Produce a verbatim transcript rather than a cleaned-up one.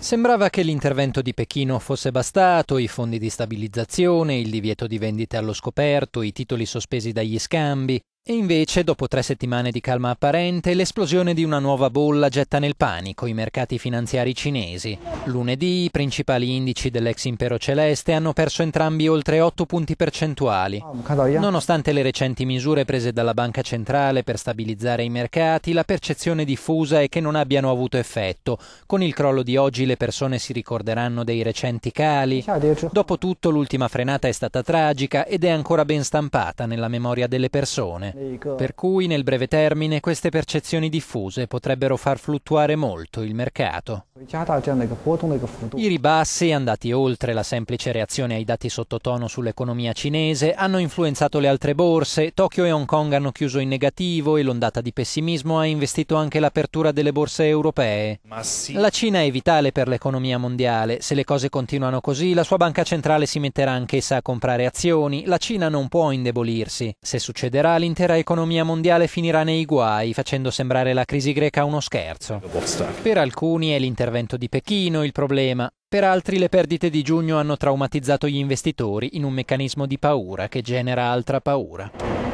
Sembrava che l'intervento di Pechino fosse bastato, i fondi di stabilizzazione, il divieto di vendite allo scoperto, i titoli sospesi dagli scambi, e invece, dopo tre settimane di calma apparente, l'esplosione di una nuova bolla getta nel panico i mercati finanziari cinesi. Lunedì, i principali indici dell'ex impero celeste hanno perso entrambi oltre otto punti percentuali. Nonostante le recenti misure prese dalla banca centrale per stabilizzare i mercati, la percezione diffusa è che non abbiano avuto effetto. Con il crollo di oggi le persone si ricorderanno dei recenti cali. Dopotutto, l'ultima frenata è stata tragica ed è ancora ben stampata nella memoria delle persone. Per cui, nel breve termine, queste percezioni diffuse potrebbero far fluttuare molto il mercato. I ribassi, andati oltre la semplice reazione ai dati sottotono sull'economia cinese, hanno influenzato le altre borse. Tokyo e Hong Kong hanno chiuso in negativo e l'ondata di pessimismo ha investito anche l'apertura delle borse europee. Ma sì. La Cina è vitale per l'economia mondiale. Se le cose continuano così, la sua banca centrale si metterà anch'essa a comprare azioni. La Cina non può indebolirsi. Se succederà, l'intera La economia mondiale finirà nei guai, facendo sembrare la crisi greca uno scherzo. Per alcuni è l'intervento di Pechino il problema, per altri le perdite di giugno hanno traumatizzato gli investitori in un meccanismo di paura che genera altra paura.